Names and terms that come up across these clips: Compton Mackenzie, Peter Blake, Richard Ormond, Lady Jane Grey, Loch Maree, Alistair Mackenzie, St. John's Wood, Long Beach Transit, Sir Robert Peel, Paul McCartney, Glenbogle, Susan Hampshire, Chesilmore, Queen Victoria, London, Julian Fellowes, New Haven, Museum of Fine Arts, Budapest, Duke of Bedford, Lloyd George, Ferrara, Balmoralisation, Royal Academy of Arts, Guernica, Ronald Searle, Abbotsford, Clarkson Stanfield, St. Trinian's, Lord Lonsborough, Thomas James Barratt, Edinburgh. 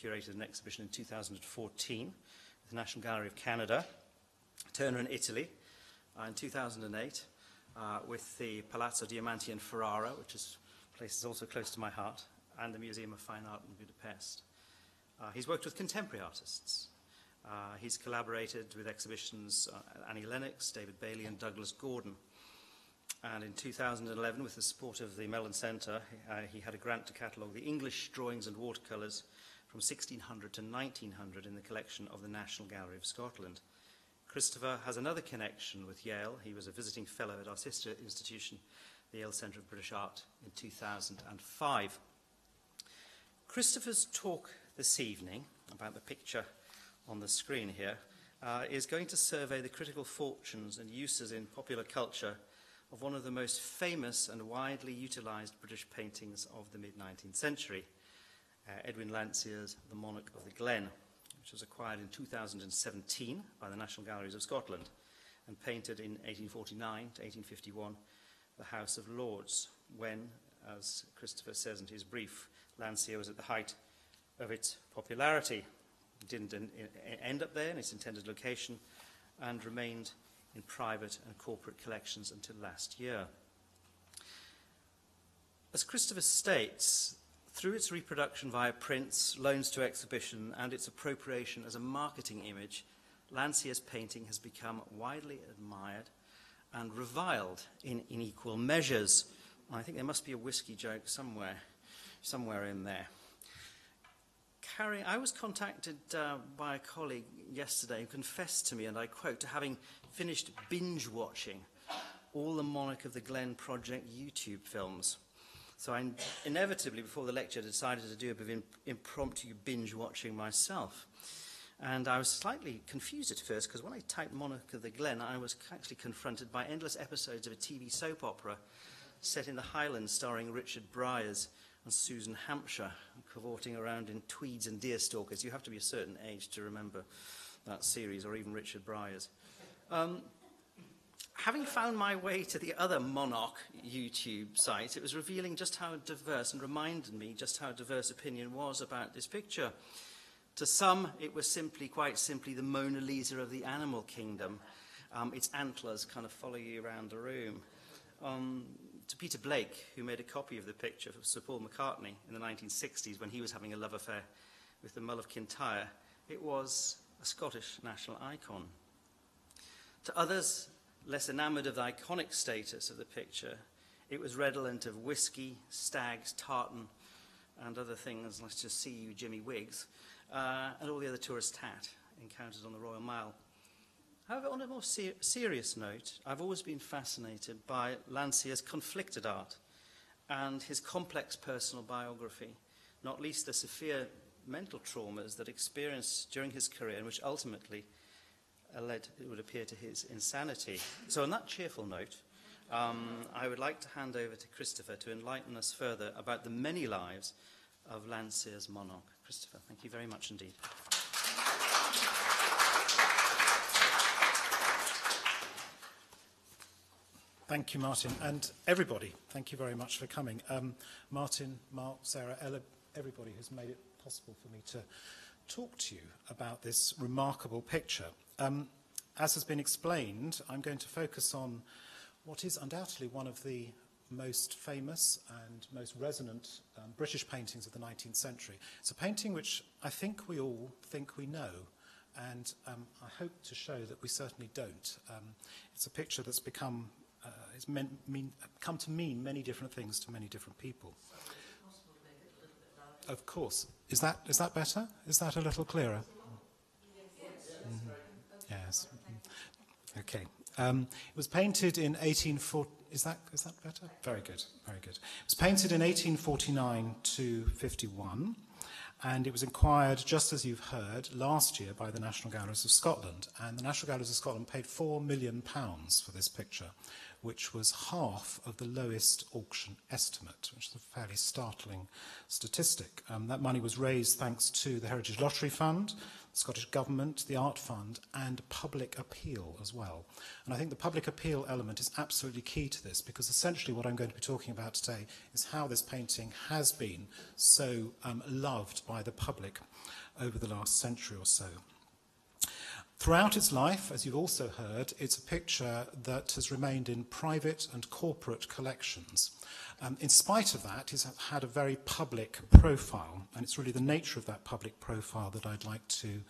curated an exhibition in 2014 with the National Gallery of Canada, Turner in Italy, in 2008 with the Palazzo Diamanti in Ferrara, which is places also close to my heart, and the Museum of Fine Art in Budapest. He's worked with contemporary artists. He's collaborated with exhibitions Annie Lennox, David Bailey, and Douglas Gordon. And in 2011, with the support of the Mellon Centre, he had a grant to catalogue the English drawings and watercolours from 1600 to 1900 in the collection of the National Gallery of Scotland. Christopher has another connection with Yale. He was a visiting fellow at our sister institution, the Yale Centre of British Art, in 2005. Christopher's talk this evening, about the picture on the screen here, is going to survey the critical fortunes and uses in popular culture of one of the most famous and widely utilised British paintings of the mid-19th century, Edwin Landseer's The Monarch of the Glen, which was acquired in 2017 by the National Galleries of Scotland and painted in 1849 to 1851, the House of Lords, when, as Christopher says in his brief, Landseer was at the height of its popularity. It didn't end up there in its intended location and remained in private and corporate collections until last year. As Christopher states, through its reproduction via prints, loans to exhibition, and its appropriation as a marketing image, Landseer's painting has become widely admired and reviled in unequal measures. I think there must be a whiskey joke somewhere in there. I was contacted by a colleague yesterday who confessed to me, and I quote, to having finished binge-watching all the Monarch of the Glen Project YouTube films. So I inevitably, before the lecture, decided to do a bit of impromptu binge-watching myself. And I was slightly confused at first, because when I typed Monarch of the Glen, I was actually confronted by endless episodes of a TV soap opera set in the Highlands starring Richard Bryars and Susan Hampshire, cavorting around in tweeds and deerstalkers. You have to be a certain age to remember that series, or even Richard Bryars. Having found my way to the other Monarch YouTube site, it was revealing just how diverse, and reminded me just how diverse opinion was about this picture. To some, it was simply, quite simply, the Mona Lisa of the animal kingdom. Its antlers kind of follow you around the room. To Peter Blake, who made a copy of the picture of Sir Paul McCartney in the 1960s when he was having a love affair with the Mull of Kintyre, it was a Scottish national icon. To others, less enamoured of the iconic status of the picture, it was redolent of whiskey, stags, tartan, and other things, let's just see you, Jimmy Wiggs, and all the other tourist tat encountered on the Royal Mile. However, on a more serious note, I've always been fascinated by Landseer's conflicted art and his complex personal biography, not least the severe mental traumas that experienced during his career and which ultimately led, it would appear, to his insanity. So on that cheerful note, I would like to hand over to Christopher to enlighten us further about the many lives of Landseer's monarch. Christopher, thank you very much indeed. Thank you, Martin, and everybody, thank you very much for coming. Martin, Mark, Sarah, Ella, everybody who's made it possible for me to talk to you about this remarkable picture. As has been explained, I'm going to focus on what is undoubtedly one of the most famous and most resonant British paintings of the 19th century. It's a painting which I think we all think we know, and I hope to show that we certainly don't. It's a picture that's become it's come to mean many different things to many different people. Of course. Is that better? Is that a little clearer? Mm-hmm. Yes. Mm-hmm. Okay. It was painted in 1840. Is that better? Very good. Very good. It was painted in 1849 to 51, and it was acquired, just as you've heard, last year by the National Galleries of Scotland. And the National Galleries of Scotland paid £4 million for this picture, which was half of the lowest auction estimate, which is a fairly startling statistic. That money was raised thanks to the Heritage Lottery Fund, Scottish Government, the Art Fund, and public appeal as well. And I think the public appeal element is absolutely key to this, because essentially what I'm going to be talking about today is how this painting has been so loved by the public over the last century or so. Throughout its life, as you've also heard, it's a picture that has remained in private and corporate collections. In spite of that, it's had a very public profile, and it's really the nature of that public profile that I'd like to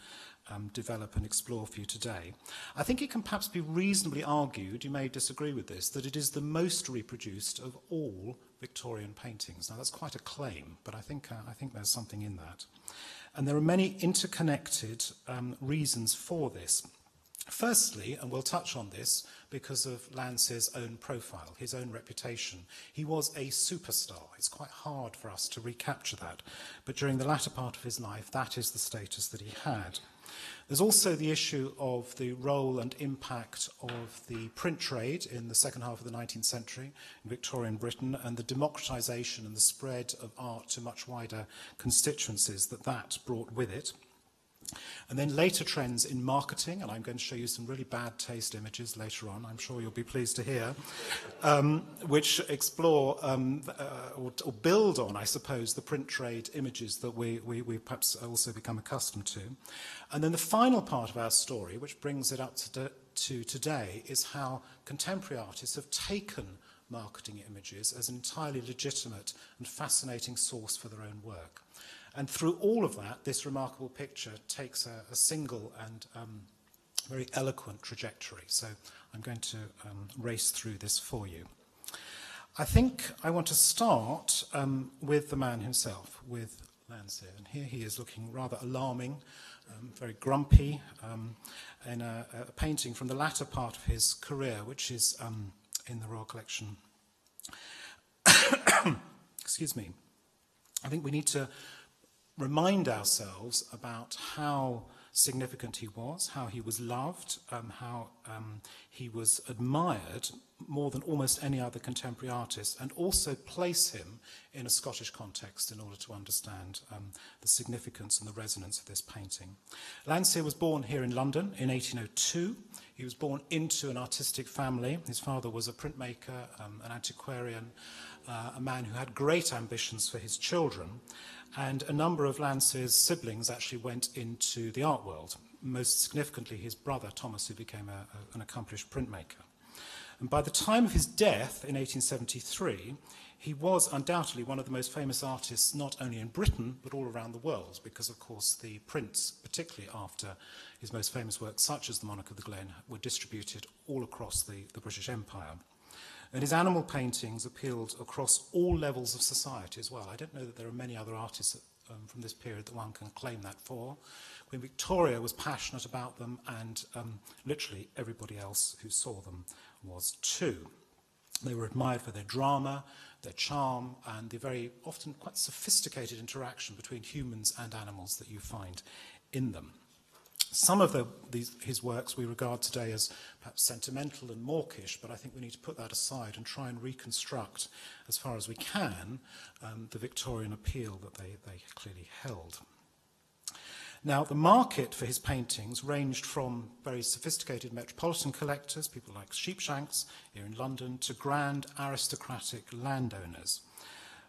develop and explore for you today. I think it can perhaps be reasonably argued, you may disagree with this, that it is the most reproduced of all Victorian paintings. Now, that's quite a claim, but I think there's something in that. And there are many interconnected reasons for this. Firstly, and we'll touch on this because of Landseer's own profile, his own reputation. He was a superstar. It's quite hard for us to recapture that. But during the latter part of his life, that is the status that he had. There's also the issue of the role and impact of the print trade in the second half of the 19th century in Victorian Britain, and the democratisation and the spread of art to much wider constituencies that that brought with it. And then later trends in marketing, and I'm going to show you some really bad taste images later on, I'm sure you'll be pleased to hear, which explore or build on, I suppose, the print trade images that we perhaps also become accustomed to. And then the final part of our story, which brings it up to today, is how contemporary artists have taken marketing images as an entirely legitimate and fascinating source for their own work. And through all of that, this remarkable picture takes a single and very eloquent trajectory. So I'm going to race through this for you. I think I want to start with the man himself, with Landseer. And here he is looking rather alarming, very grumpy, in a painting from the latter part of his career, which is in the Royal Collection. Excuse me. I think we need to remind ourselves about how significant he was, how he was loved, how he was admired more than almost any other contemporary artist, and also place him in a Scottish context in order to understand the significance and the resonance of this painting. Landseer was born here in London in 1802. He was born into an artistic family. His father was a printmaker, an antiquarian, a man who had great ambitions for his children. And a number of Landseer's siblings actually went into the art world. Most significantly, his brother, Thomas, who became an accomplished printmaker. And by the time of his death in 1873, he was undoubtedly one of the most famous artists, not only in Britain, but all around the world, because, of course, the prints, particularly after his most famous works, such as The Monarch of the Glen, were distributed all across the British Empire. And his animal paintings appealed across all levels of society as well. I don't know that there are many other artists from this period that one can claim that for. Queen Victoria was passionate about them, and literally everybody else who saw them was too. They were admired for their drama, their charm, and the very often quite sophisticated interaction between humans and animals that you find in them. Some of his works we regard today as perhaps sentimental and mawkish, but I think we need to put that aside and try and reconstruct, as far as we can, the Victorian appeal that they clearly held. Now, the market for his paintings ranged from very sophisticated metropolitan collectors, people like Sheepshanks here in London, to grand aristocratic landowners.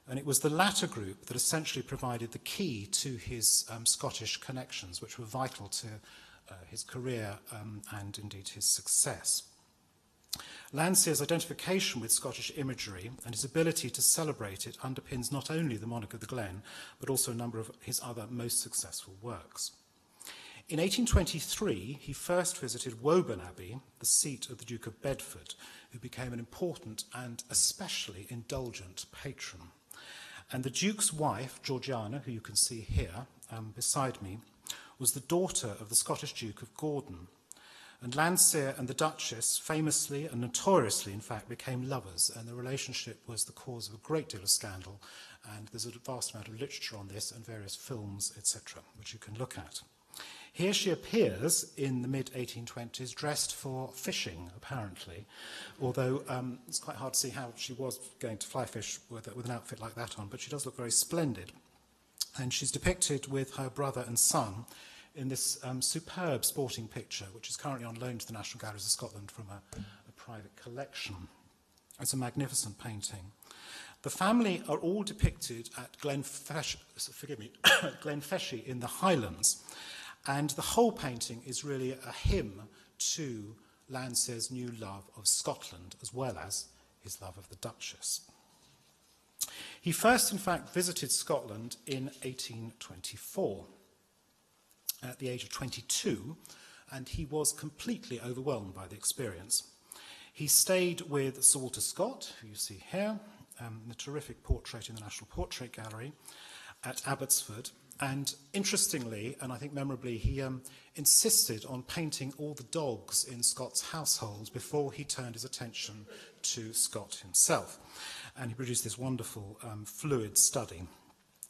And it was the latter group that essentially provided the key to his Scottish connections, which were vital to his career and indeed his success. Landseer's identification with Scottish imagery and his ability to celebrate it underpins not only The Monarch of the Glen, but also a number of his other most successful works. In 1823, he first visited Woburn Abbey, the seat of the Duke of Bedford, who became an important and especially indulgent patron. And the Duke's wife, Georgiana, who you can see here beside me, was the daughter of the Scottish Duke of Gordon. And Landseer and the Duchess famously and notoriously, in fact, became lovers, and the relationship was the cause of a great deal of scandal, and there's a vast amount of literature on this and various films, etc., which you can look at. Here she appears in the mid-1820s dressed for fishing, apparently, although it's quite hard to see how she was going to fly fish with an outfit like that on, but she does look very splendid. And she's depicted with her brother and son in this superb sporting picture, which is currently on loan to the National Galleries of Scotland from a private collection. It's a magnificent painting. The family are all depicted at Glenfeshie in the Highlands, and the whole painting is really a hymn to Landseer's new love of Scotland, as well as his love of the Duchess. He first, in fact, visited Scotland in 1824 at the age of 22, and he was completely overwhelmed by the experience. He stayed with Sir Walter Scott, who you see here, the terrific portrait in the National Portrait Gallery at Abbotsford. And interestingly, and I think memorably, he insisted on painting all the dogs in Scott's household before he turned his attention to Scott himself. And he produced this wonderful fluid study,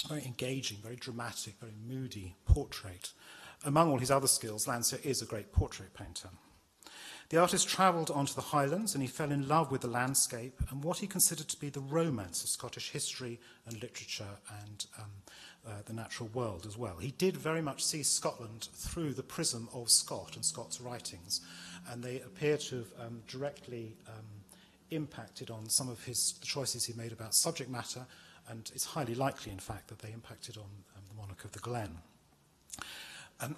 very engaging, very dramatic, very moody portrait. Among all his other skills, Landseer is a great portrait painter. The artist travelled onto the Highlands and he fell in love with the landscape and what he considered to be the romance of Scottish history and literature and the natural world as well. He did very much see Scotland through the prism of Scott and Scott's writings, and they appear to have directly impacted on some of the choices he made about subject matter, and it's highly likely, in fact, that they impacted on the monarch of the Glen.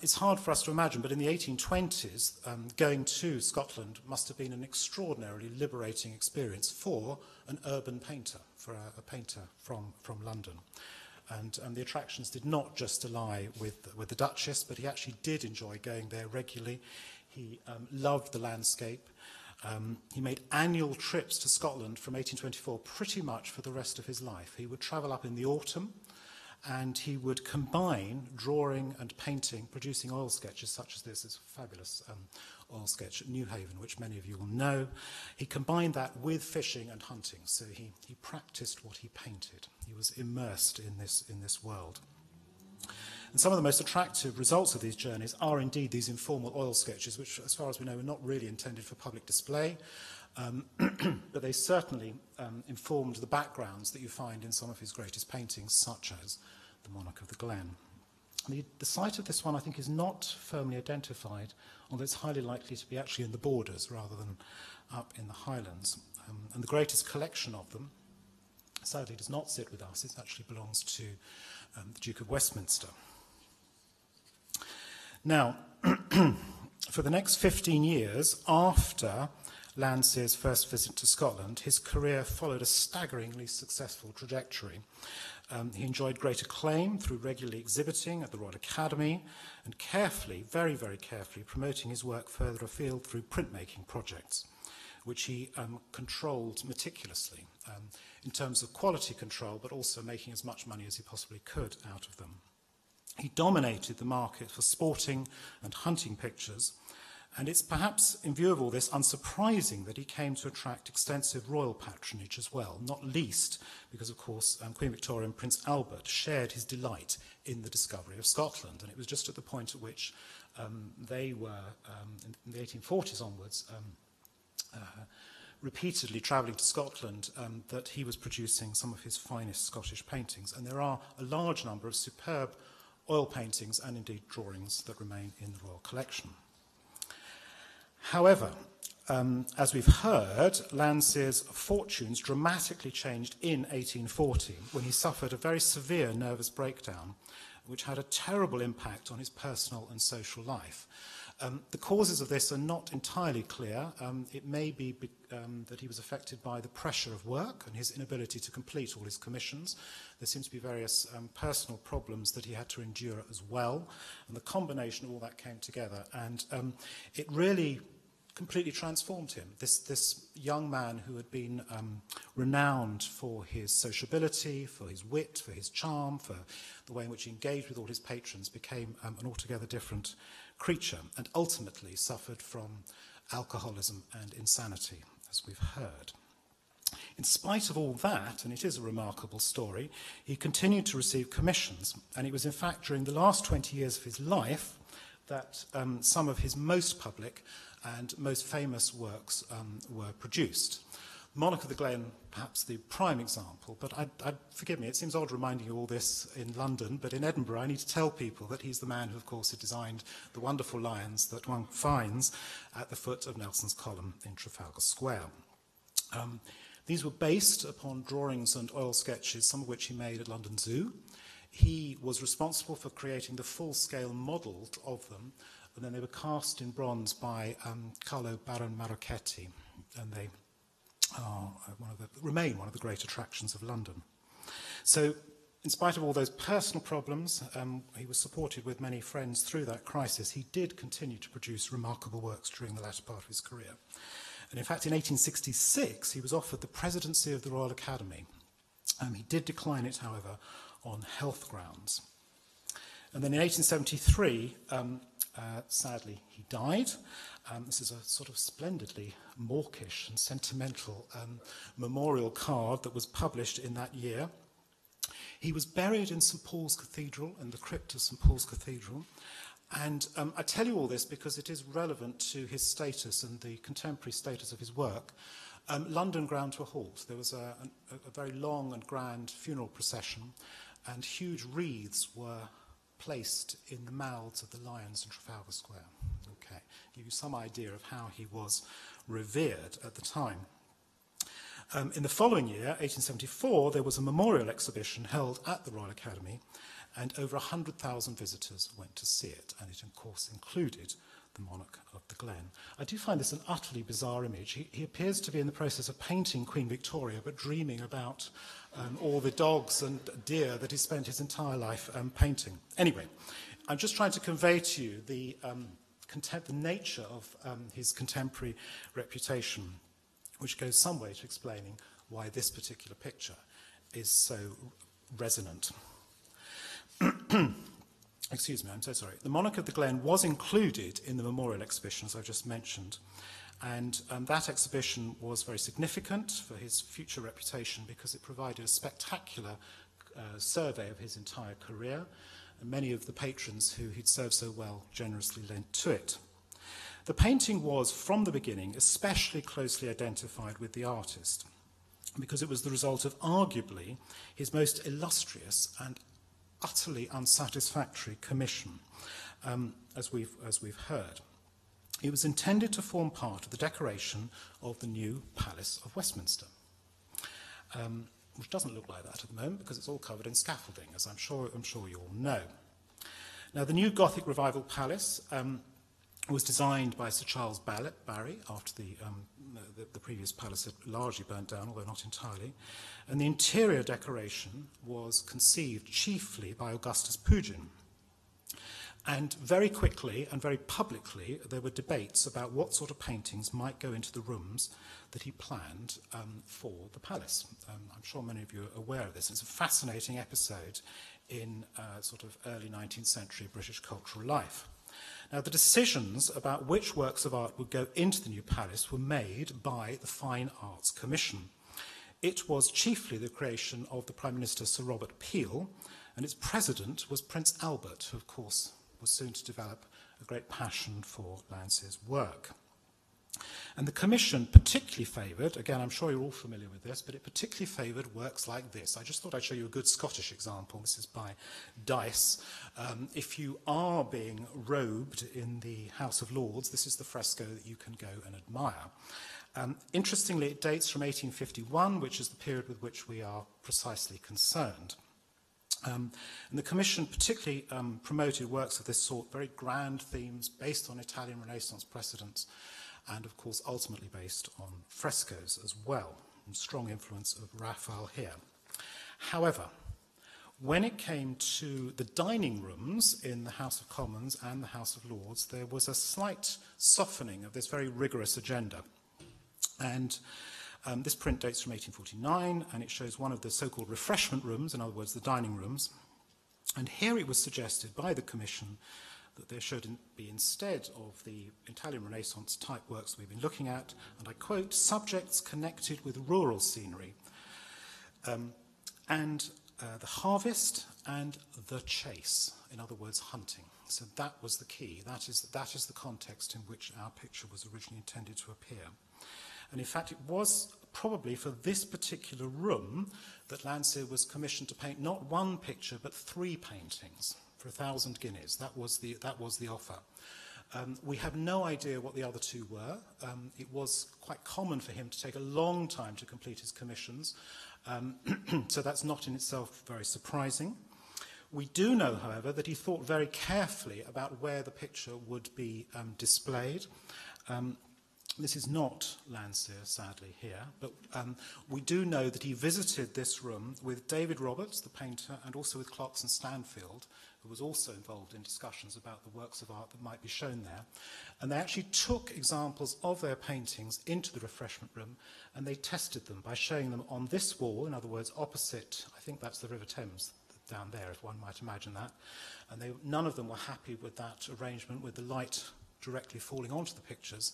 It's hard for us to imagine, but in the 1820s, going to Scotland must have been an extraordinarily liberating experience for an urban painter, for a painter from London. And the attractions did not just lie with the Duchess, but he actually did enjoy going there regularly. He loved the landscape. He made annual trips to Scotland from 1824 pretty much for the rest of his life. He would travel up in the autumn, and he would combine drawing and painting, producing oil sketches such as this. It's a fabulous oil sketch at New Haven, which many of you will know. He combined that with fishing and hunting, so he practiced what he painted. He was immersed in this world. And some of the most attractive results of these journeys are indeed these informal oil sketches, which, as far as we know, were not really intended for public display, but they certainly informed the backgrounds that you find in some of his greatest paintings, such as The Monarch of the Glen. The site of this one, I think, is not firmly identified, although it's highly likely to be actually in the borders rather than up in the Highlands. And the greatest collection of them, sadly, does not sit with us. It actually belongs to the Duke of Westminster. Now, for the next 15 years, after Landseer's first visit to Scotland, his career followed a staggeringly successful trajectory. He enjoyed great acclaim through regularly exhibiting at the Royal Academy and carefully, very, very carefully, promoting his work further afield through printmaking projects, which he controlled meticulously in terms of quality control, but also making as much money as he possibly could out of them. He dominated the market for sporting and hunting pictures, and it's perhaps, in view of all this, unsurprising that he came to attract extensive royal patronage as well, not least because, of course, Queen Victoria and Prince Albert shared his delight in the discovery of Scotland. And it was just at the point at which they were, in the 1840s onwards, repeatedly travelling to Scotland, that he was producing some of his finest Scottish paintings. And there are a large number of superb oil paintings and, indeed, drawings that remain in the royal collection. However, as we've heard, Landseer's fortunes dramatically changed in 1840 when he suffered a very severe nervous breakdown, which had a terrible impact on his personal and social life. The causes of this are not entirely clear. It may be that he was affected by the pressure of work and his inability to complete all his commissions. There seems to be various personal problems that he had to endure as well, and the combination of all that came together, and it really completely transformed him. This young man who had been renowned for his sociability, for his wit, for his charm, for the way in which he engaged with all his patrons, became an altogether different creature, and ultimately suffered from alcoholism and insanity, as we've heard. In spite of all that, and it is a remarkable story, he continued to receive commissions, and it was in fact during the last 20 years of his life that some of his most public and most famous works were produced. Monarch of the Glen, perhaps the prime example, but forgive me, it seems odd reminding you all this in London, but in Edinburgh I need to tell people that he's the man who, of course, had designed the wonderful lions that one finds at the foot of Nelson's Column in Trafalgar Square. These were based upon drawings and oil sketches, some of which he made at London Zoo. He was responsible for creating the full-scale model of them, and then they were cast in bronze by Carlo Baron Marocchetti, and they remain one of the great attractions of London. So, in spite of all those personal problems, he was supported with many friends through that crisis. He did continue to produce remarkable works during the latter part of his career. And in fact, in 1866, he was offered the presidency of the Royal Academy. He did decline it, however, on health grounds. And then in 1873, sadly, he died. This is a sort of splendidly mawkish and sentimental memorial card that was published in that year. He was buried in St. Paul's Cathedral, in the crypt of St. Paul's Cathedral. And I tell you all this because it is relevant to his status and the contemporary status of his work. London ground to a halt. There was a very long and grand funeral procession, and huge wreaths were placed in the mouths of the lions in Trafalgar Square. Okay, give you some idea of how he was revered at the time. In the following year, 1874, there was a memorial exhibition held at the Royal Academy, and over 100,000 visitors went to see it, and it, of course, included the Monarch of the Glen. I do find this an utterly bizarre image. He appears to be in the process of painting Queen Victoria, but dreaming about all the dogs and deer that he spent his entire life painting. Anyway, I'm just trying to convey to you the nature of his contemporary reputation, which goes some way to explaining why this particular picture is so resonant. Excuse me, I'm so sorry. The Monarch of the Glen was included in the memorial exhibition, as I've just mentioned, and that exhibition was very significant for his future reputation because it provided a spectacular survey of his entire career, and many of the patrons who he'd served so well generously lent to it. The painting was, from the beginning, especially closely identified with the artist because it was the result of arguably his most illustrious and utterly unsatisfactory commission, as we've heard. It was intended to form part of the decoration of the new Palace of Westminster, which doesn't look like that at the moment because it's all covered in scaffolding, as I'm sure you all know. Now, the new Gothic Revival Palace was designed by Sir Charles Barry after the previous palace had largely burnt down, although not entirely. And the interior decoration was conceived chiefly by Augustus Pugin. And very quickly and very publicly, there were debates about what sort of paintings might go into the rooms that he planned for the palace. I'm sure many of you are aware of this. It's a fascinating episode in sort of early 19th century British cultural life. Now, the decisions about which works of art would go into the new palace were made by the Fine Arts Commission. It was chiefly the creation of the Prime Minister Sir Robert Peel, and its president was Prince Albert, who, of course, was soon to develop a great passion for Landseer's work. And the commission particularly favoured, again, I'm sure you're all familiar with this, but it particularly favoured works like this. I just thought I'd show you a good Scottish example. This is by Dyce. If you are being robed in the House of Lords, this is the fresco that you can go and admire. Interestingly, it dates from 1851, which is the period with which we are precisely concerned. And the Commission particularly promoted works of this sort, very grand themes based on Italian Renaissance precedents, and of course ultimately based on frescoes as well, and strong influence of Raphael here. However, when it came to the dining rooms in the House of Commons and the House of Lords, there was a slight softening of this very rigorous agenda. And this print dates from 1849, and it shows one of the so-called refreshment rooms, in other words, the dining rooms. And here it was suggested by the Commission that there shouldn't be, instead of the Italian Renaissance type works we've been looking at, and I quote, subjects connected with rural scenery, the harvest and the chase, in other words, hunting. So that was the key. That is the context in which our picture was originally intended to appear. And in fact, it was probably for this particular room that Landseer was commissioned to paint not one picture but three paintings for 1,000 guineas. That was the offer. We have no idea what the other two were. It was quite common for him to take a long time to complete his commissions, so that's not in itself very surprising. We do know, however, that he thought very carefully about where the picture would be displayed. This is not Landseer, sadly, here, but we do know that he visited this room with David Roberts, the painter, and also with Clarkson Stanfield, who was also involved in discussions about the works of art that might be shown there. And they actually took examples of their paintings into the refreshment room, and they tested them by showing them on this wall, in other words, opposite, I think that's the River Thames, down there, if one might imagine that. And they, none of them were happy with that arrangement, with the light directly falling onto the pictures.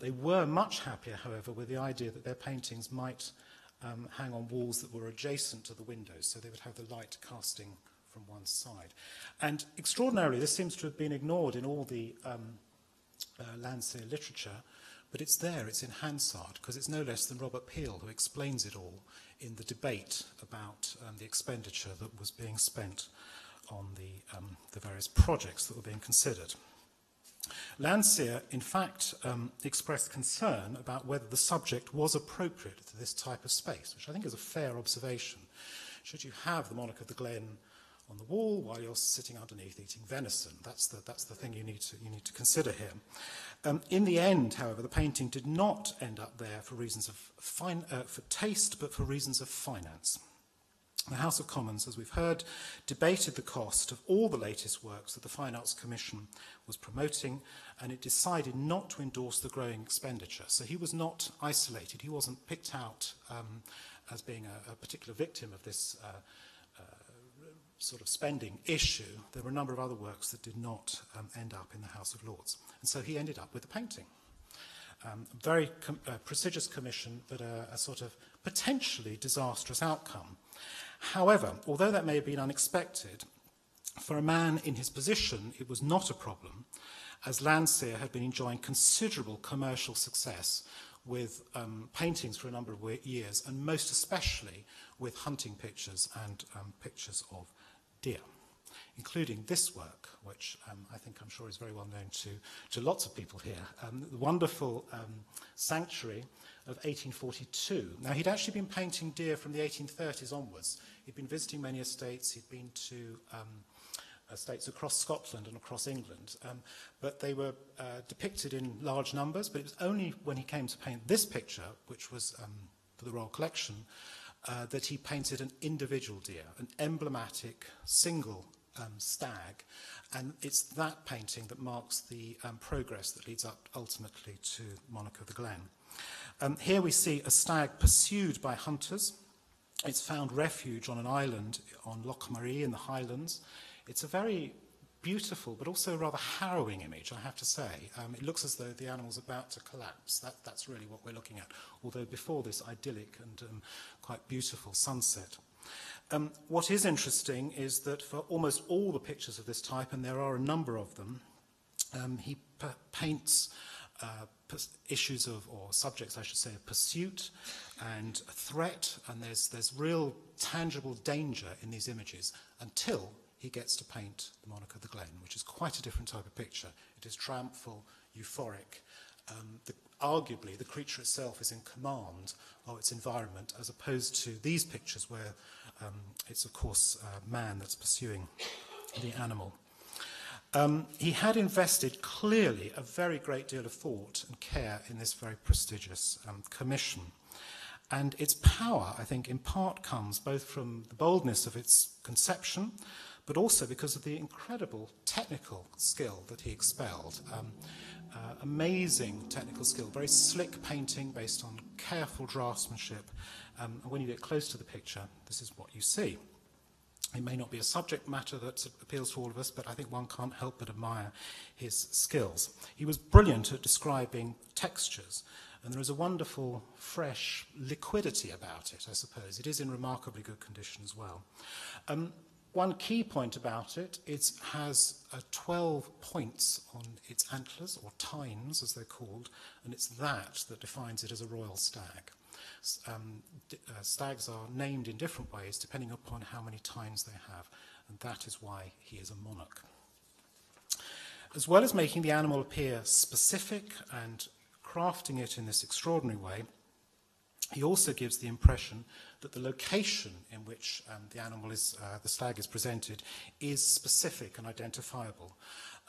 They were much happier, however, with the idea that their paintings might hang on walls that were adjacent to the windows, so they would have the light casting from one side. And extraordinarily, this seems to have been ignored in all the Landseer literature, but it's there, it's in Hansard, because it's no less than Robert Peel who explains it all in the debate about the expenditure that was being spent on the various projects that were being considered. Landseer, in fact, expressed concern about whether the subject was appropriate to this type of space, which I think is a fair observation. Should you have the monarch of the Glen on the wall while you're sitting underneath eating venison? That's the thing you need to consider here. In the end, however, the painting did not end up there for reasons of for taste, but for reasons of finance. The House of Commons, as we've heard, debated the cost of all the latest works that the Fine Arts Commission was promoting, and it decided not to endorse the growing expenditure. So he was not isolated. He wasn't picked out as being a particular victim of this sort of spending issue. There were a number of other works that did not end up in the House of Lords. And so he ended up with a painting. Very prestigious commission, but a sort of potentially disastrous outcome. However, although that may have been unexpected, for a man in his position, it was not a problem, as Landseer had been enjoying considerable commercial success with paintings for a number of years, and most especially with hunting pictures and pictures of deer, including this work, which I think I'm sure is very well known to lots of people here, the wonderful Sanctuary of 1842. Now, he'd actually been painting deer from the 1830s onwards. He'd been visiting many estates. He'd been to estates across Scotland and across England, but they were depicted in large numbers, but it was only when he came to paint this picture, which was for the Royal Collection, that he painted an individual deer, an emblematic single stag, and it's that painting that marks the progress that leads up ultimately to Monarch of the Glen. Here we see a stag pursued by hunters. It's found refuge on an island on Loch Maree in the Highlands. It's a very beautiful but also rather harrowing image, I have to say. It looks as though the animal's about to collapse. That's really what we're looking at, although before this idyllic and quite beautiful sunset. What is interesting is that for almost all the pictures of this type, and there are a number of them, he paints issues of, or subjects I should say, of pursuit and threat, and there's real tangible danger in these images until he gets to paint the Monarch of the Glen, which is quite a different type of picture. It is triumphal, euphoric. Arguably, the creature itself is in command of its environment, as opposed to these pictures where it's, of course, man that's pursuing the animal. He had invested, clearly, a very great deal of thought and care in this very prestigious commission. And its power, I think, in part comes both from the boldness of its conception, but also because of the incredible technical skill that he expelled. Amazing technical skill, very slick painting based on careful draftsmanship. And when you get close to the picture, this is what you see. It may not be a subject matter that appeals to all of us, but I think one can't help but admire his skills. He was brilliant at describing textures, and there is a wonderful, fresh liquidity about it, I suppose. It is in remarkably good condition as well. One key point about it, it has 12 points on its antlers, or tines as they're called, and it's that defines it as a royal stag. stags are named in different ways depending upon how many times they have, and that is why he is a monarch. As well as making the animal appear specific and crafting it in this extraordinary way, he also gives the impression that the location in which the animal is, the stag is presented, is specific and identifiable.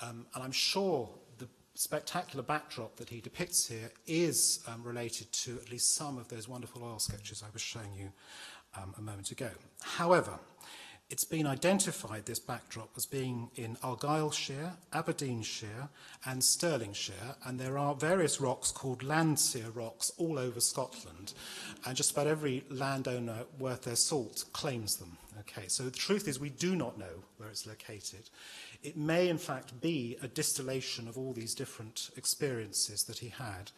And I'm sure the spectacular backdrop that he depicts here is related to at least some of those wonderful oil sketches I was showing you a moment ago. However, it's been identified, this backdrop, as being in Argyllshire, Aberdeenshire, and Stirlingshire, and there are various rocks called Landseer rocks all over Scotland, and just about every landowner worth their salt claims them. Okay, so the truth is we do not know where it's located. It may, in fact, be a distillation of all these different experiences that he had,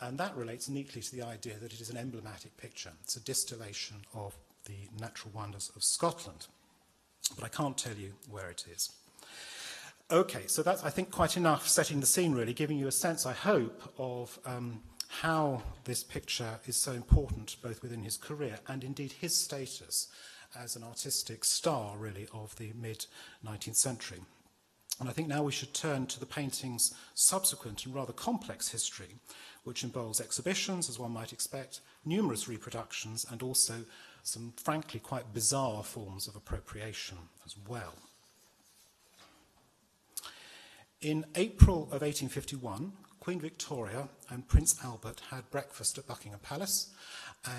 and that relates neatly to the idea that it is an emblematic picture. It's a distillation of the natural wonders of Scotland. But I can't tell you where it is. Okay, so that's, I think, quite enough setting the scene, really, giving you a sense, I hope, of how this picture is so important, both within his career and, indeed, his status as an artistic star, really, of the mid-19th century. And I think now we should turn to the painting's subsequent and rather complex history, which involves exhibitions, as one might expect, numerous reproductions, and also some frankly quite bizarre forms of appropriation as well. In April of 1851, Queen Victoria and Prince Albert had breakfast at Buckingham Palace,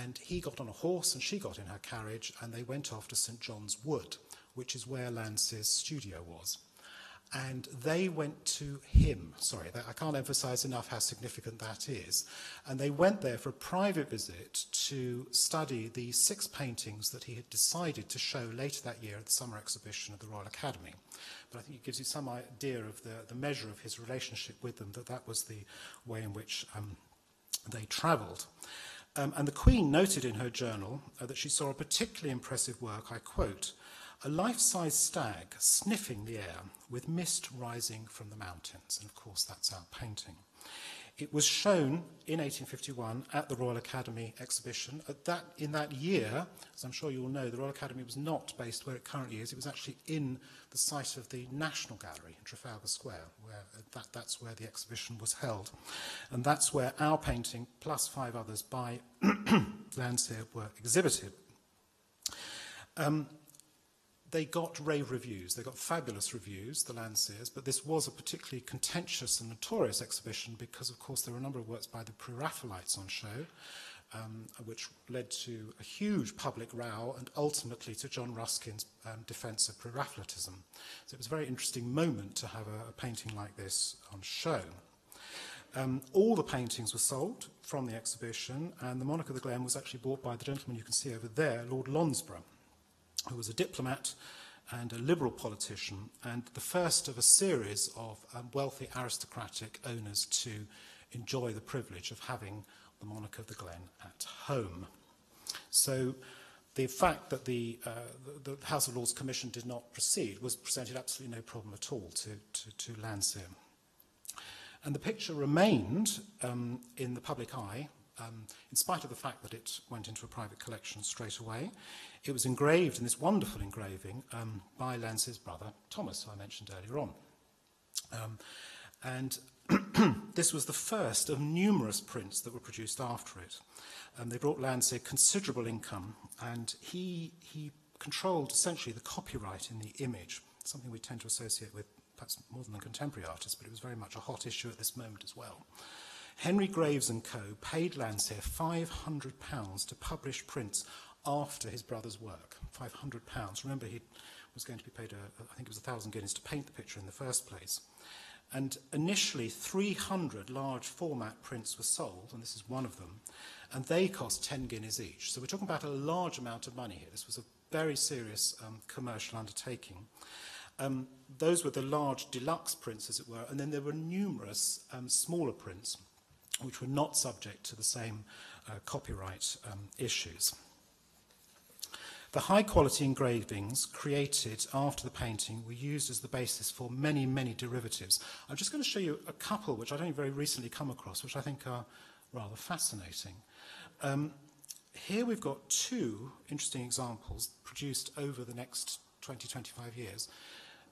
and he got on a horse and she got in her carriage, and they went off to St. John's Wood, which is where Landseer's studio was. And they went to him, sorry, I can't emphasize enough how significant that is. And they went there for a private visit to study the 6 paintings that he had decided to show later that year at the summer exhibition of the Royal Academy. But I think it gives you some idea of the measure of his relationship with them, that was the way in which they traveled. And the Queen noted in her journal that she saw a particularly impressive work, I quote, "A life-size stag sniffing the air with mist rising from the mountains." And of course, that's our painting. It was shown in 1851 at the Royal Academy exhibition. In that year, as I'm sure you all know, the Royal Academy was not based where it currently is. It was actually in the site of the National Gallery in Trafalgar Square, where that's where the exhibition was held. And that's where our painting, plus 5 others by Landseer, were exhibited. They got rave reviews. They got fabulous reviews, the Landseers, but this was a particularly contentious and notorious exhibition because, of course, there were a number of works by the Pre-Raphaelites on show, which led to a huge public row and ultimately to John Ruskin's defense of Pre-Raphaelitism. So it was a very interesting moment to have a painting like this on show. All the paintings were sold from the exhibition, and the Monarch of the Glen was actually bought by the gentleman you can see over there, Lord Lonsborough, who was a diplomat and a liberal politician, and the first of a series of wealthy aristocratic owners to enjoy the privilege of having the Monarch of the Glen at home. So the fact that the House of Lords Commission did not proceed was presented absolutely no problem at all to Landseer. And the picture remained in the public eye, in spite of the fact that it went into a private collection straight away. It was engraved in this wonderful engraving by Landseer's brother, Thomas, who I mentioned earlier on. And this was the first of numerous prints that were produced after it. They brought Landseer considerable income, and he controlled essentially the copyright in the image, something we tend to associate with perhaps more than the contemporary artists, but it was very much a hot issue at this moment as well. Henry Graves & Co. paid Landseer £500 to publish prints after his brother's work. £500. Remember, he was going to be paid, I think it was 1,000 guineas to paint the picture in the first place. And initially, 300 large format prints were sold, and this is one of them, and they cost 10 guineas each. So we're talking about a large amount of money here. This was a very serious commercial undertaking. Those were the large deluxe prints, as it were, and then there were numerous smaller prints, which were not subject to the same copyright issues. The high-quality engravings created after the painting were used as the basis for many, many derivatives. I'm just going to show you a couple which I've only very recently come across, which I think are rather fascinating. Here we've got two interesting examples produced over the next 20-25 years.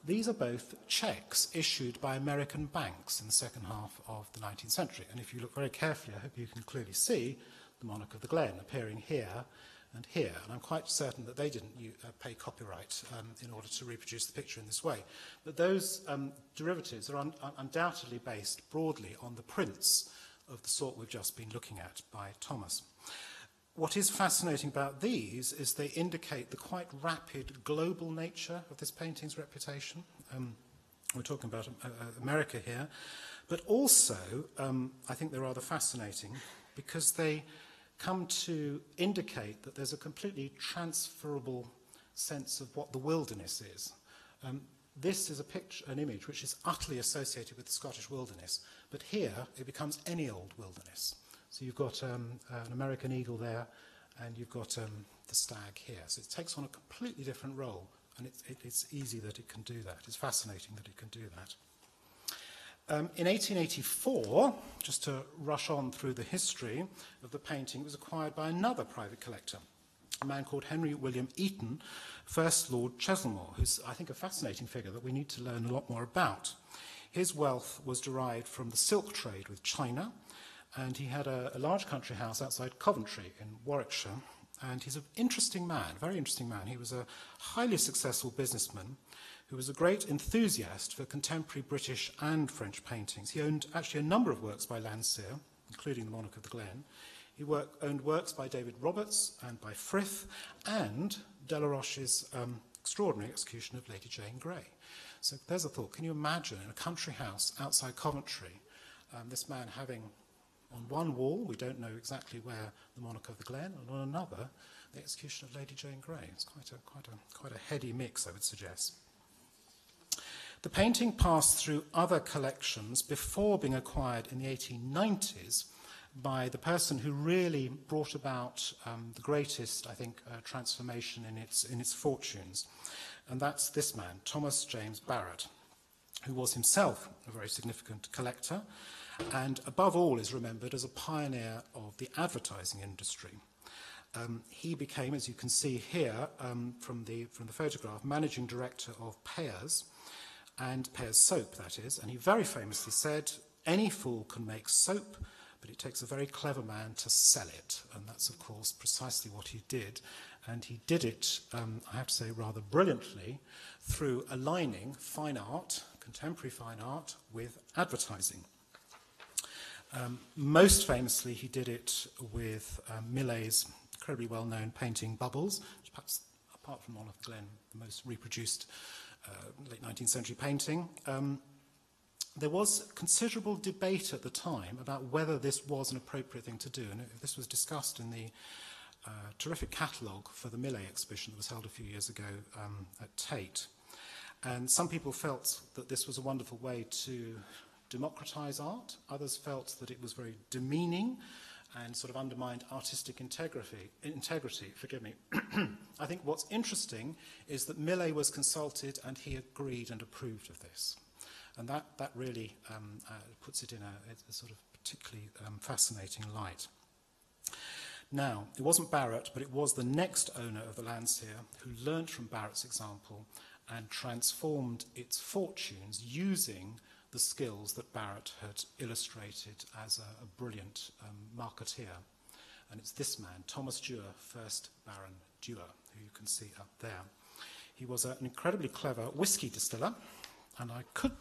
These are both cheques issued by American banks in the second half of the 19th century. And if you look very carefully, I hope you can clearly see the monarch of the Glen appearing here and here. And I'm quite certain that they didn't pay copyright in order to reproduce the picture in this way. But those derivatives are undoubtedly based broadly on the prints of the sort we've just been looking at by Thomas. What is fascinating about these is they indicate the quite rapid global nature of this painting's reputation. We're talking about America here. But also, I think they're rather fascinating because they come to indicate that there's a completely transferable sense of what the wilderness is. This is a picture, an image which is utterly associated with the Scottish wilderness, but here it becomes any old wilderness. So you've got an American eagle there, and you've got the stag here. So it takes on a completely different role, and it's easy that it can do that. It's fascinating that it can do that. In 1884, just to rush on through the history of the painting, it was acquired by another private collector, a man called Henry William Eaton, first Lord Chesilmore, who's, I think, a fascinating figure that we need to learn a lot more about. His wealth was derived from the silk trade with China, and he had a large country house outside Coventry in Warwickshire, and he's an interesting man, very interesting man. He was a highly successful businessman who was a great enthusiast for contemporary British and French paintings. He owned actually a number of works by Landseer, including The Monarch of the Glen. He owned works by David Roberts and by Frith, and Delaroche's extraordinary execution of Lady Jane Grey. So there's a thought. Can you imagine in a country house outside Coventry, this man having on one wall, we don't know exactly where, the Monarch of the Glen, and on another, the execution of Lady Jane Grey. It's quite a heady mix, I would suggest. The painting passed through other collections before being acquired in the 1890s by the person who really brought about the greatest, I think, transformation in its fortunes. And that's this man, Thomas James Barratt, who was himself a very significant collector, and above all is remembered as a pioneer of the advertising industry. He became, as you can see here from the photograph, managing director of Pears, and Pears Soap, that is, and he very famously said, any fool can make soap, but it takes a very clever man to sell it, and that's, of course, precisely what he did, and he did it, I have to say, rather brilliantly, through aligning fine art, contemporary fine art, with advertising. Most famously, he did it with Millais' incredibly well-known painting, Bubbles, which perhaps, apart from Monarch of the Glen, the most reproduced late 19th century painting. There was considerable debate at the time about whether this was an appropriate thing to do, and this was discussed in the terrific catalogue for the Millais exhibition that was held a few years ago at Tate. And some people felt that this was a wonderful way to democratize art. Others felt that it was very demeaning and sort of undermined artistic integrity, forgive me. I think what's interesting is that Millais was consulted and he agreed and approved of this. And that really puts it in a sort of particularly fascinating light. Now, it wasn't Barratt, but it was the next owner of the Landseer who learned from Barratt's example and transformed its fortunes using the skills that Barratt had illustrated as a brilliant marketeer. And it's this man, Thomas Dewar, first Baron Dewar, who you can see up there. He was an incredibly clever whiskey distiller, and I could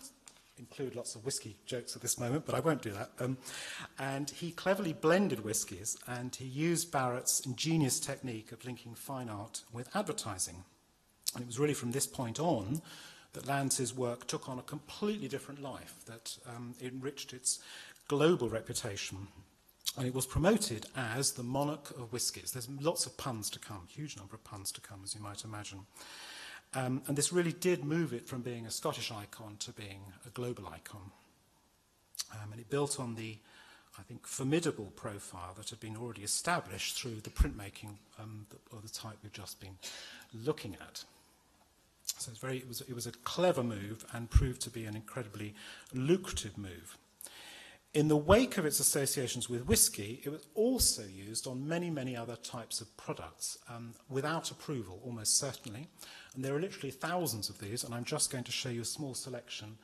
include lots of whiskey jokes at this moment, but I won't do that. And he cleverly blended whiskies, and he used Barratt's ingenious technique of linking fine art with advertising. And it was really from this point on that Landseer's work took on a completely different life, that enriched its global reputation. And it was promoted as the monarch of whiskies. There's lots of puns to come, huge number of puns to come, as you might imagine. And this really did move it from being a Scottish icon to being a global icon. And it built on the, I think, formidable profile that had been already established through the printmaking of the type we've just been looking at. So it was a clever move and proved to be an incredibly lucrative move. In the wake of its associations with whiskey, it was also used on many, many other types of products, without approval, almost certainly. And there are literally thousands of these, and I'm just going to show you a small selection,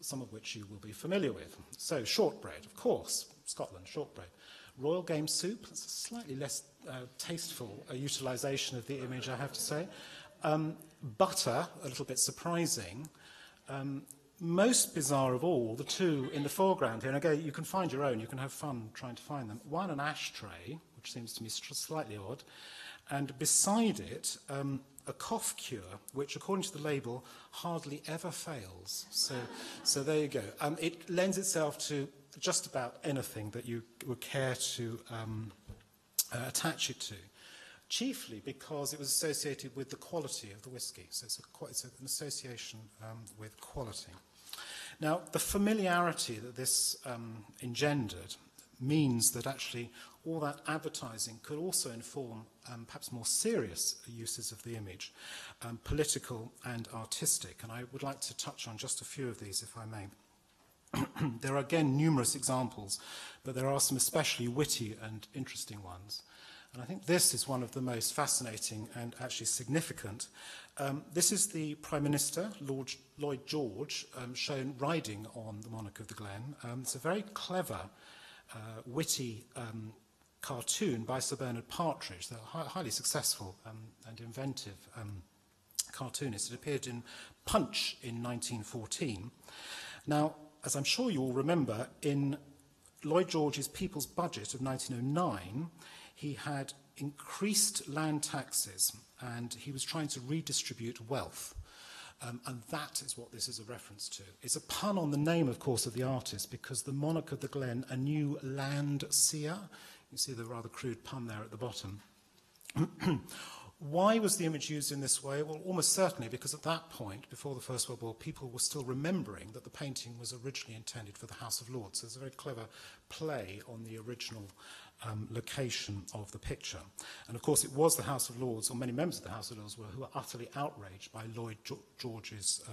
some of which you will be familiar with. So shortbread, of course, Scotland, shortbread. Royal game soup, that's a slightly less tasteful utilisation of the image, I have to say. Butter, a little bit surprising. Most bizarre of all, the two in the foreground here, and again, you can find your own, you can have fun trying to find them. One, an ashtray, which seems to me slightly odd, and beside it, a cough cure, which, according to the label, hardly ever fails. So there you go. It lends itself to just about anything that you would care to attach it to, chiefly because it was associated with the quality of the whiskey. So it's an association with quality. Now, the familiarity that this engendered means that actually all that advertising could also inform perhaps more serious uses of the image, political and artistic. And I would like to touch on just a few of these, if I may. There are, again, numerous examples, but there are some especially witty and interesting ones. And I think this is one of the most fascinating and actually significant. This is the Prime Minister, Lloyd George, shown riding on the Monarch of the Glen. It's a very clever, witty cartoon by Sir Bernard Partridge, the highly successful and inventive cartoonist. It appeared in Punch in 1914. Now, as I'm sure you all remember, in Lloyd George's People's Budget of 1909, he had increased land taxes and he was trying to redistribute wealth. And that is what this is a reference to. It's a pun on the name, of course, of the artist, because the Monarch of the Glen, a new landseer, you see the rather crude pun there at the bottom. Why was the image used in this way? Well, almost certainly because at that point, before the First World War, people were still remembering that the painting was originally intended for the House of Lords. So it's a very clever play on the original location of the picture. And of course, it was the House of Lords, or many members of the House of Lords who were utterly outraged by Lloyd George's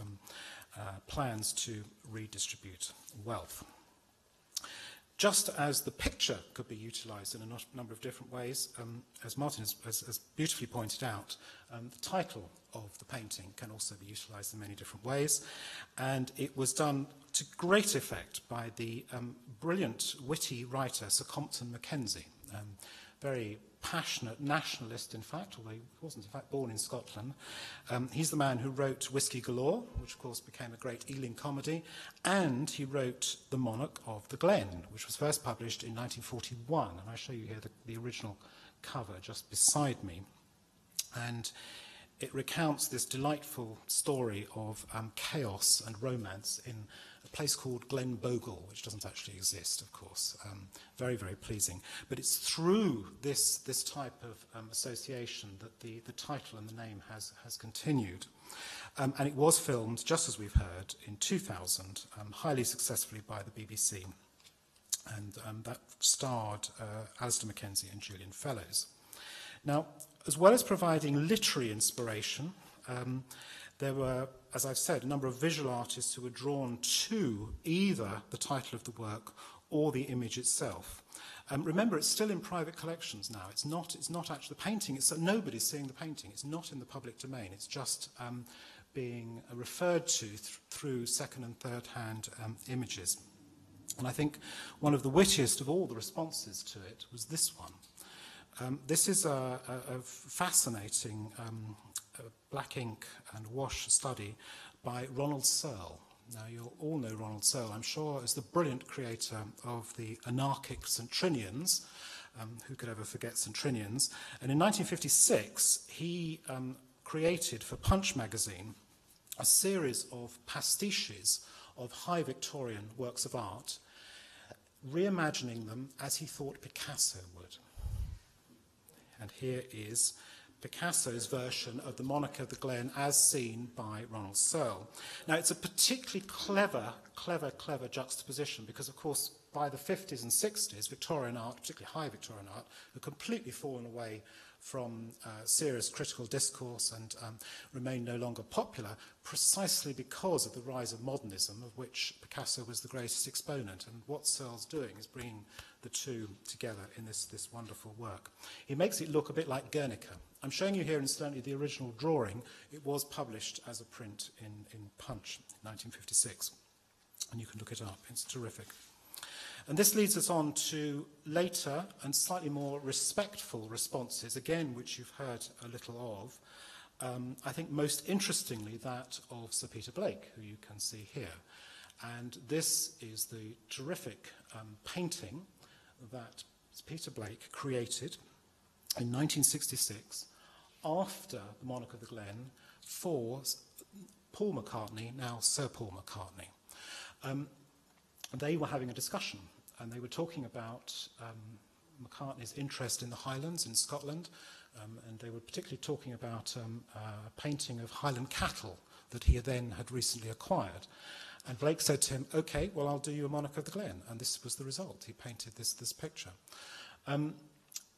plans to redistribute wealth. Just as the picture could be utilised in a number of different ways, as Martin has beautifully pointed out, the title of the painting can also be utilised in many different ways. And it was done to great effect by the brilliant, witty writer Sir Compton Mackenzie, very passionate nationalist, in fact, although he wasn't, in fact, born in Scotland. He's the man who wrote Whiskey Galore, which, of course, became a great Ealing comedy, and he wrote The Monarch of the Glen, which was first published in 1941. And I show you here the original cover just beside me. And it recounts this delightful story of chaos and romance in a place called Glenbogle, which doesn't actually exist, of course. Very, very pleasing. But it's through this type of association that the title and the name has continued. And it was filmed, just as we've heard, in 2000, highly successfully by the BBC. And that starred Alistair Mackenzie and Julian Fellowes. Now, as well as providing literary inspiration, there were, as I've said, a number of visual artists who were drawn to either the title of the work or the image itself. Remember, it's still in private collections now. It's not actually the painting. Nobody's seeing the painting. It's not in the public domain. It's just being referred to through second and third hand images. And I think one of the wittiest of all the responses to it was this one. This is a fascinating black ink and wash study by Ronald Searle. Now, you'll all know Ronald Searle, I'm sure, as the brilliant creator of the anarchic St. Trinian's. Who could ever forget St. Trinian's? And in 1956, he created for Punch magazine a series of pastiches of high Victorian works of art, reimagining them as he thought Picasso would. And here is Picasso's version of the Monarch of the Glen as seen by Ronald Searle. Now, it's a particularly clever juxtaposition because, of course, by the 50s and 60s, Victorian art, particularly high Victorian art, had completely fallen away from serious critical discourse and remained no longer popular precisely because of the rise of modernism, of which Picasso was the greatest exponent. And what Searle's doing is bringing the two together in this wonderful work. He makes it look a bit like Guernica. I'm showing you here, incidentally, the original drawing. It was published as a print in Punch in 1956. And you can look it up. It's terrific. And this leads us on to later and slightly more respectful responses, again, which you've heard a little of. I think most interestingly, that of Sir Peter Blake, who you can see here. And this is the terrific painting that Peter Blake created in 1966 after the Monarch of the Glen for Paul McCartney, now Sir Paul McCartney. They were having a discussion, and they were talking about McCartney's interest in the Highlands in Scotland, and they were particularly talking about a painting of Highland cattle that he then had recently acquired. And Blake said to him, okay, well, I'll do you a Monarch of the Glen. And this was the result. He painted this picture.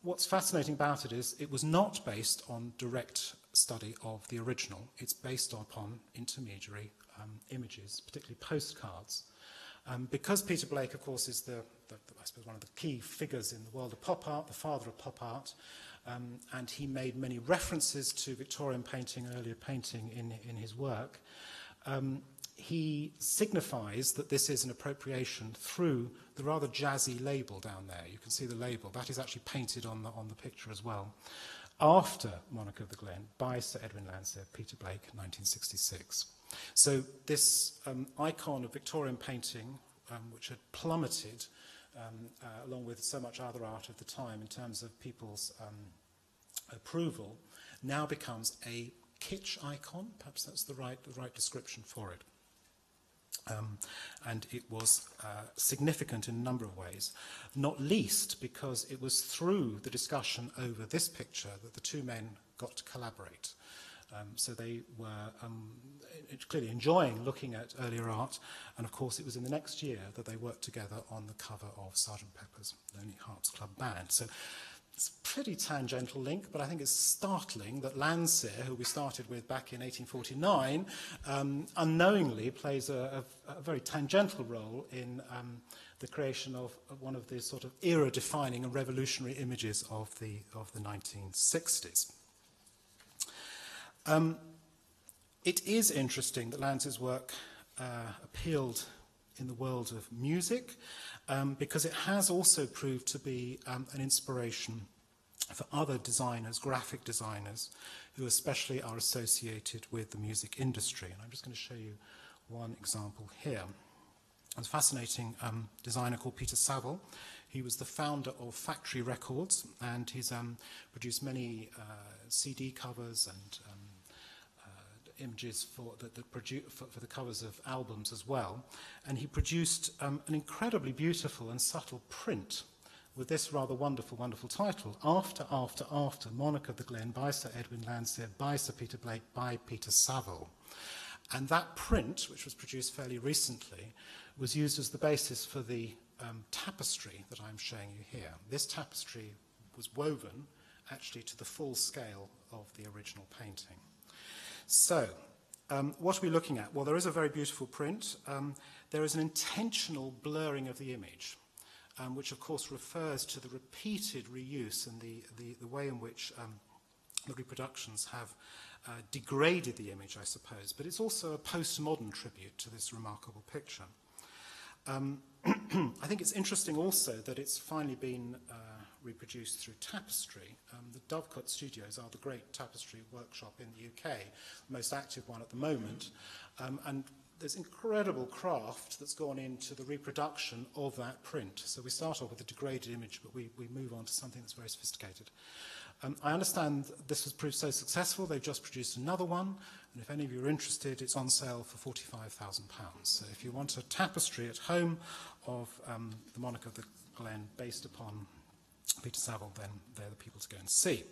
What's fascinating about it is it was not based on direct study of the original. It's based upon intermediary images, particularly postcards. Because Peter Blake, of course, is I suppose one of the key figures in the world of pop art, the father of pop art, and he made many references to Victorian painting and earlier painting in his work, he signifies that this is an appropriation through the rather jazzy label down there. You can see the label. That is actually painted on the picture as well. After Monarch of the Glen by Sir Edwin Landseer, Peter Blake, 1966. So this icon of Victorian painting, which had plummeted along with so much other art of the time in terms of people's approval, now becomes a kitsch icon. Perhaps that's the right description for it. And it was significant in a number of ways, not least because it was through the discussion over this picture that the two men got to collaborate. So they were clearly enjoying looking at earlier art, and of course it was in the next year that they worked together on the cover of Sgt. Pepper's Lonely Hearts Club Band. So it's a pretty tangential link, but I think it's startling that Landseer, who we started with back in 1849, unknowingly plays a very tangential role in the creation of one of the sort of era-defining and revolutionary images of the 1960s. It is interesting that Landseer's work appealed in the world of music because it has also proved to be an inspiration for other designers, graphic designers, who especially are associated with the music industry. And I'm just going to show you one example here. There's a fascinating designer called Peter Saville. He was the founder of Factory Records, and he's produced many CD covers and images for the covers of albums as well. And he produced an incredibly beautiful and subtle print with this rather wonderful title, After, Monarch of the Glen, by Sir Edwin Landseer, by Sir Peter Blake, by Peter Saville. And that print, which was produced fairly recently, was used as the basis for the tapestry that I'm showing you here. This tapestry was woven actually to the full scale of the original painting. So, what are we looking at? Well, there is a very beautiful print. There is an intentional blurring of the image, which of course refers to the repeated reuse and the way in which the reproductions have degraded the image, I suppose. But it's also a postmodern tribute to this remarkable picture. I think it's interesting also that it's finally been reproduced through tapestry. The Dovecote Studios are the great tapestry workshop in the UK, the most active one at the moment. And there's incredible craft that's gone into the reproduction of that print. So we start off with a degraded image, but we move on to something that's very sophisticated. I understand this has proved so successful, they've just produced another one, and if any of you are interested, it's on sale for £45,000. So if you want a tapestry at home of the Monarch of the Glen based upon Peter Saville, then they're the people to go and see.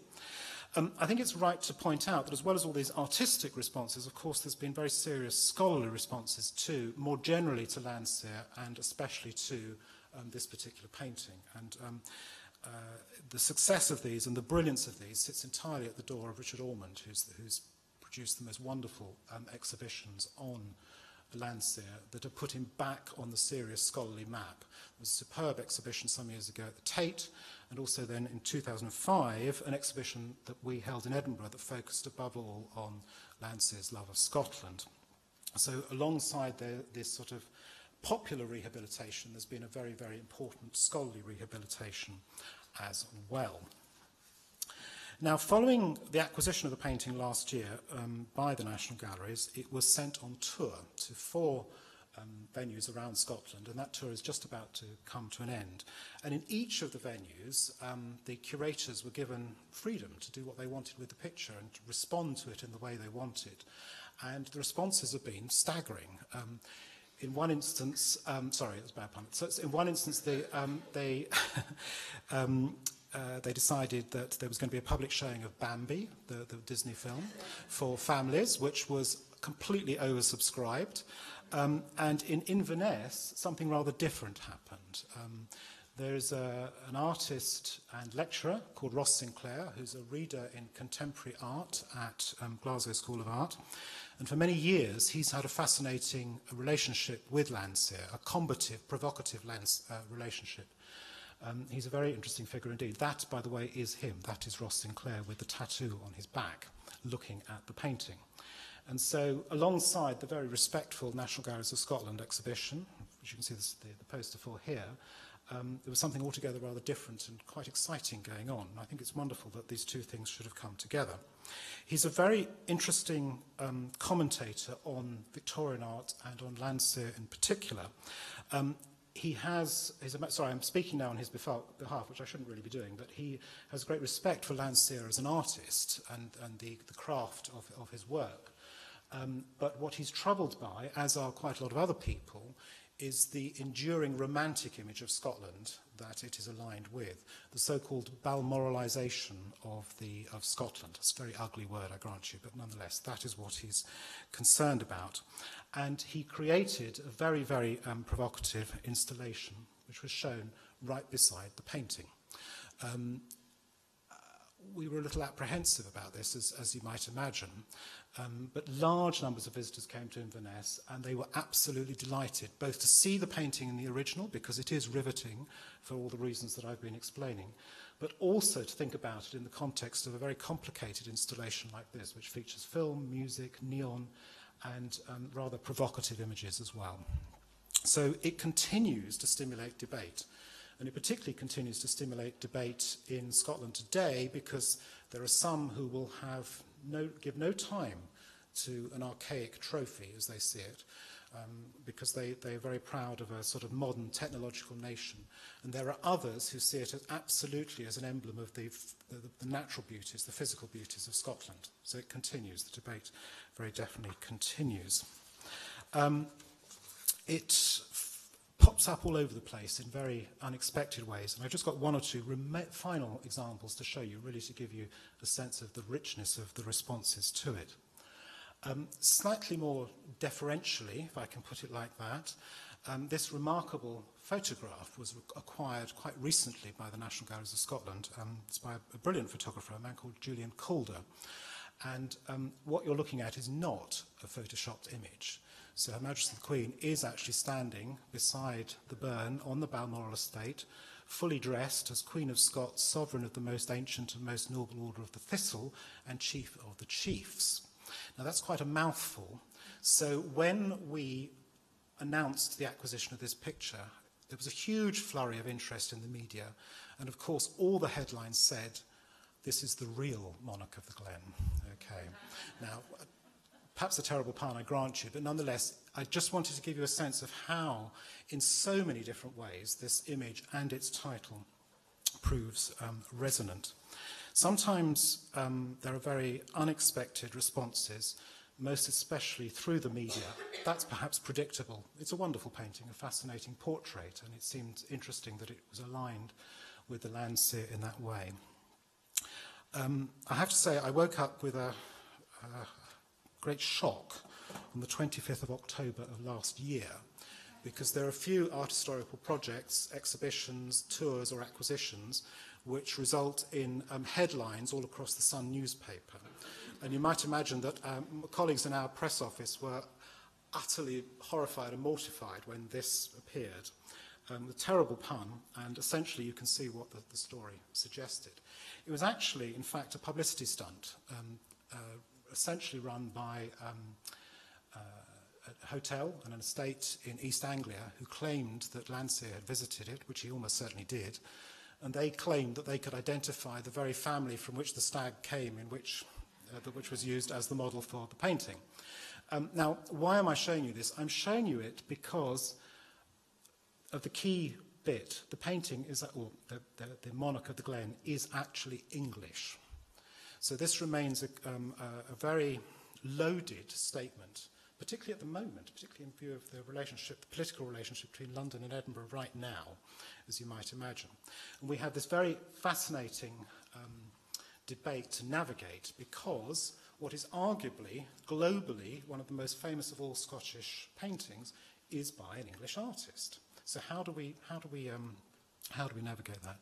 I think it's right to point out that as well as all these artistic responses, of course, there's been very serious scholarly responses too, more generally to Landseer and especially to this particular painting. And the success of these and the brilliance of these sits entirely at the door of Richard Ormond, who's produced the most wonderful exhibitions on Landseer that have put him back on the serious scholarly map. There was a superb exhibition some years ago at the Tate, and also then in 2005, an exhibition that we held in Edinburgh that focused above all on Landseer's love of Scotland. So alongside this sort of popular rehabilitation, there's been a very, very important scholarly rehabilitation as well. Now, following the acquisition of the painting last year by the National Galleries, it was sent on tour to 4 venues around Scotland, and that tour is just about to come to an end. And in each of the venues, the curators were given freedom to do what they wanted with the picture and to respond to it in the way they wanted. And the responses have been staggering. In one instance, sorry, it was a bad pun. So in one instance, they decided that there was going to be a public showing of Bambi, the Disney film, for families, which was completely oversubscribed. And in Inverness, something rather different happened. There is an artist and lecturer called Ross Sinclair, who's a reader in contemporary art at Glasgow School of Art. And for many years, he's had a fascinating relationship with Landseer, a combative, provocative relationship. He's a very interesting figure indeed. That, by the way, is him. That is Ross Sinclair with the tattoo on his back, looking at the painting. And so alongside the very respectful National Galleries of Scotland exhibition, which you can see this, the poster for here, there was something altogether rather different and quite exciting going on. And I think it's wonderful that these two things should have come together. He's a very interesting commentator on Victorian art and on Landseer in particular. Sorry, I'm speaking now on his behalf, which I shouldn't really be doing, but he has great respect for Landseer as an artist and the craft of his work. But what he's troubled by, as are quite a lot of other people, is the enduring romantic image of Scotland that it is aligned with, the so-called Balmoralisation of Scotland. It's a very ugly word, I grant you, but nonetheless, that is what he's concerned about. And he created a very, very provocative installation, which was shown right beside the painting. We were a little apprehensive about this, as you might imagine, but large numbers of visitors came to Inverness, and they were absolutely delighted, both to see the painting in the original, because it is riveting for all the reasons that I've been explaining, but also to think about it in the context of a very complicated installation like this, which features film, music, neon, and rather provocative images as well. So it continues to stimulate debate. And it particularly continues to stimulate debate in Scotland today, because there are some who will give no time to an archaic trophy, as they see it, because they are very proud of a sort of modern technological nation. And there are others who see it as absolutely as an emblem of the natural beauties, the physical beauties of Scotland. So it continues, the debate very definitely continues. It pops up all over the place in very unexpected ways. And I've just got one or two final examples to show you, really to give you a sense of the richness of the responses to it. Slightly more deferentially, if I can put it like that, this remarkable photograph was acquired quite recently by the National Galleries of Scotland. It's by a brilliant photographer, a man called Julian Calder. And what you're looking at is not a photoshopped image. So Her Majesty the Queen is actually standing beside the burn on the Balmoral estate, fully dressed as Queen of Scots, sovereign of the most ancient and most noble order of the Thistle, and chief of the chiefs. Now that's quite a mouthful. So when we announced the acquisition of this picture, there was a huge flurry of interest in the media. And of course, all the headlines said, "This is the real monarch of the Glen." Okay. Now, perhaps a terrible pun, I grant you, but nonetheless, I just wanted to give you a sense of how, in so many different ways, this image and its title proves resonant. Sometimes there are very unexpected responses, most especially through the media. That's perhaps predictable. It's a wonderful painting, a fascinating portrait, and it seemed interesting that it was aligned with the Landseer in that way. I have to say, I woke up with a great shock on the 25th of October of last year, because there are few art historical projects, exhibitions, tours or acquisitions which result in headlines all across the Sun newspaper. And you might imagine that colleagues in our press office were utterly horrified and mortified when this appeared. The terrible pun, and essentially you can see what the story suggested. It was actually, in fact, a publicity stunt, essentially run by a hotel and an estate in East Anglia who claimed that Landseer had visited it, which he almost certainly did, and they claimed that they could identify the very family from which the stag came, in which was used as the model for the painting. Now, why am I showing you this? I'm showing you it because of the key bit. The painting is, or the monarch of the Glen is actually English. So this remains a very loaded statement, particularly at the moment, particularly in view of the relationship, the political relationship between London and Edinburgh right now, as you might imagine. And we have this very fascinating debate to navigate because what is arguably, globally, one of the most famous of all Scottish paintings is by an English artist. So how do we navigate that?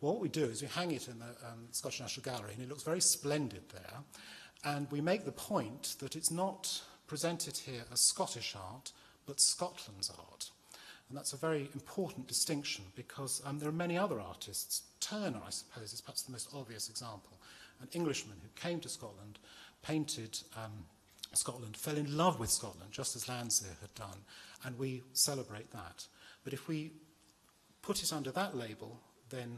Well, what we do is we hang it in the Scottish National Gallery, and it looks very splendid there. And we make the point that it's not presented here as Scottish art, but Scotland's art. And that's a very important distinction because there are many other artists. Turner, I suppose, is perhaps the most obvious example. An Englishman who came to Scotland, painted Scotland, fell in love with Scotland, just as Landseer had done, and we celebrate that. But if we put it under that label, then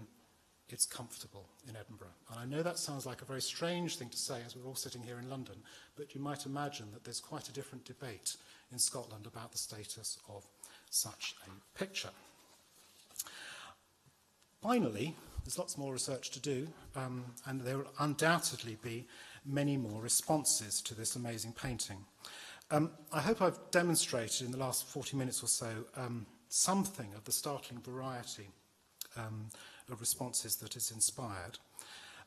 it's comfortable in Edinburgh. And I know that sounds like a very strange thing to say as we're all sitting here in London, but you might imagine that there's quite a different debate in Scotland about the status of such a picture. Finally, there's lots more research to do, and there will undoubtedly be many more responses to this amazing painting. I hope I've demonstrated in the last 40 minutes or so something of the startling variety of responses that is inspired.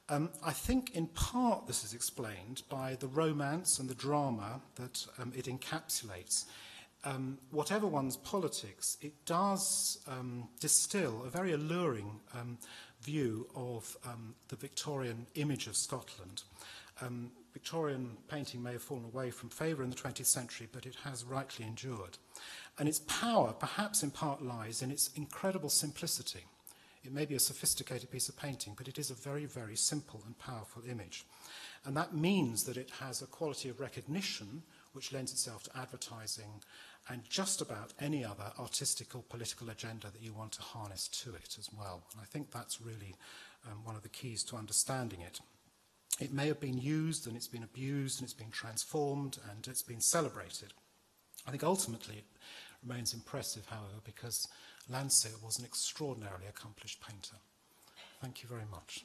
I think in part this is explained by the romance and the drama that it encapsulates. Whatever one's politics, it does distill a very alluring view of the Victorian image of Scotland. Victorian painting may have fallen away from favour in the 20th century, but it has rightly endured. And its power, perhaps in part, lies in its incredible simplicity. It may be a sophisticated piece of painting, but it is a very, very simple and powerful image. And that means that it has a quality of recognition which lends itself to advertising and just about any other artistic or political agenda that you want to harness to it as well. And I think that's really one of the keys to understanding it. It may have been used and it's been abused and it's been transformed and it's been celebrated. I think ultimately it remains impressive, however, because Landseer was an extraordinarily accomplished painter. Thank you very much.